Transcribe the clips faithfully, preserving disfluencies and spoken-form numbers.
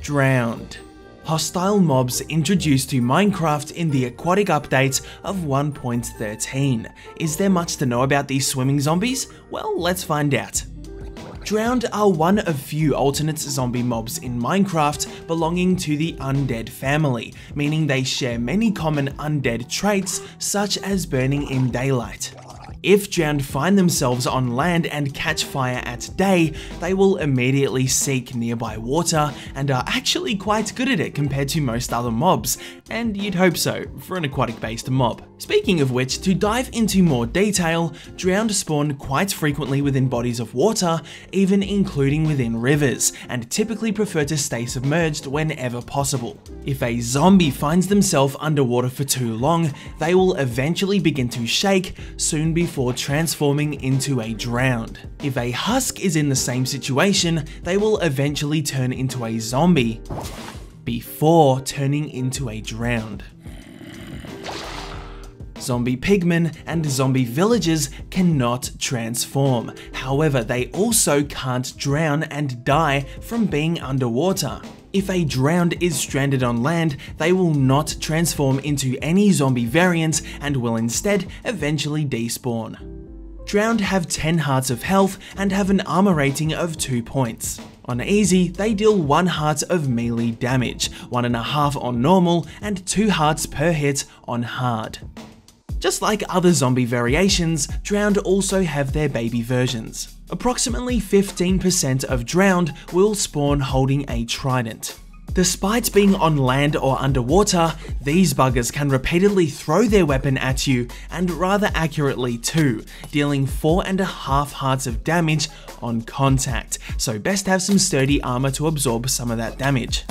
Drowned. Hostile mobs introduced to Minecraft in the Aquatic Update of one point thirteen. Is there much to know about these swimming zombies? Well, let's find out. Drowned are one of few alternate zombie mobs in Minecraft belonging to the undead family, meaning they share many common undead traits such as burning in daylight. If drowned find themselves on land and catch fire at day, they will immediately seek nearby water and are actually quite good at it compared to most other mobs, and you'd hope so for an aquatic-based mob. Speaking of which, to dive into more detail, drowned spawn quite frequently within bodies of water, even including within rivers, and typically prefer to stay submerged whenever possible. If a zombie finds themselves underwater for too long, they will eventually begin to shake, soon before Before transforming into a drowned. If a husk is in the same situation, they will eventually turn into a zombie before turning into a drowned. Zombie pigmen and zombie villagers cannot transform. However, they also can't drown and die from being underwater. If a drowned is stranded on land, they will not transform into any zombie variant and will instead eventually despawn. Drowned have ten hearts of health and have an armor rating of two points. On easy, they deal one heart of melee damage, one and a half on normal, and two hearts per hit on hard. Just like other zombie variations, drowned also have their baby versions. Approximately fifteen percent of drowned will spawn holding a trident. Despite being on land or underwater, these buggers can repeatedly throw their weapon at you, and rather accurately too, dealing four and a half hearts of damage on contact, so best have some sturdy armor to absorb some of that damage.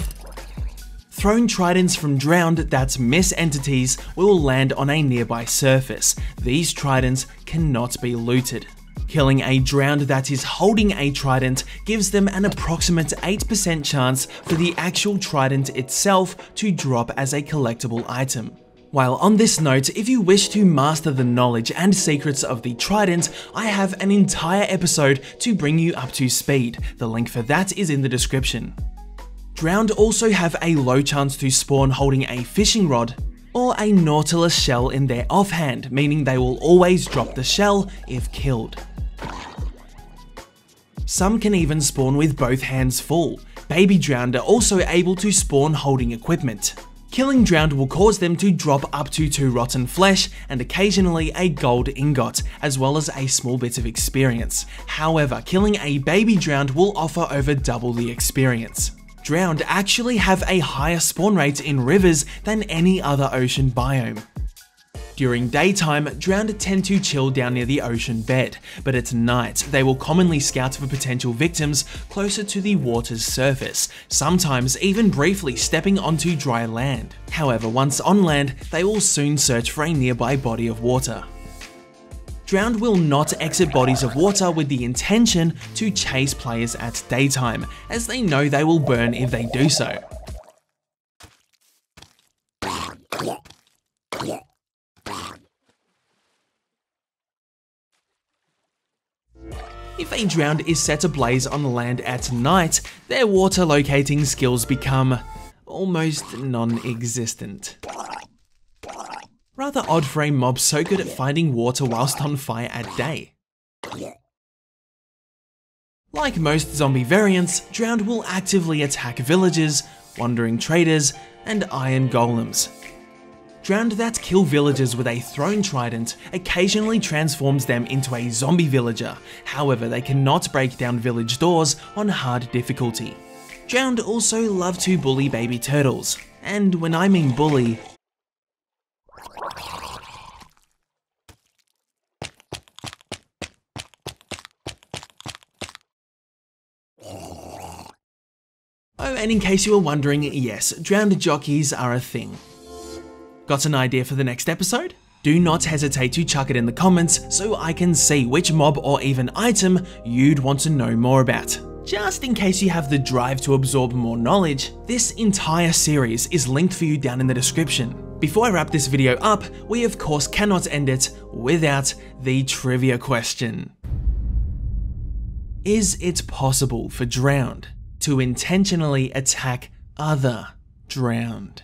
Thrown tridents from drowned that miss entities will land on a nearby surface. These tridents cannot be looted. Killing a drowned that is holding a trident gives them an approximate eight percent chance for the actual trident itself to drop as a collectible item. While on this note, if you wish to master the knowledge and secrets of the trident, I have an entire episode to bring you up to speed. The link for that is in the description. Drowned also have a low chance to spawn holding a fishing rod or a nautilus shell in their offhand, meaning they will always drop the shell if killed. Some can even spawn with both hands full. Baby drowned are also able to spawn holding equipment. Killing drowned will cause them to drop up to two rotten flesh and occasionally a gold ingot, as well as a small bit of experience. However, killing a baby drowned will offer over double the experience. Drowned actually have a higher spawn rate in rivers than any other ocean biome. During daytime, drowned tend to chill down near the ocean bed, but at night they will commonly scout for potential victims closer to the water's surface, sometimes even briefly stepping onto dry land. However, once on land, they will soon search for a nearby body of water. Drowned will not exit bodies of water with the intention to chase players at daytime, as they know they will burn if they do so. If a drowned is set ablaze on land at night, their water locating skills become almost non-existent. Rather odd for a mob so good at finding water whilst on fire at day. Like most zombie variants, drowned will actively attack villagers, wandering traders, and iron golems. Drowned that kill villagers with a thrown trident occasionally transforms them into a zombie villager. However, they cannot break down village doors on hard difficulty. Drowned also love to bully baby turtles, and when I mean bully, oh, and in case you were wondering, yes, drowned jockeys are a thing. Got an idea for the next episode? Do not hesitate to chuck it in the comments so I can see which mob or even item you'd want to know more about. Just in case you have the drive to absorb more knowledge, this entire series is linked for you down in the description. Before I wrap this video up, we of course cannot end it without the trivia question. Is it possible for drowned to intentionally attack other Drowned.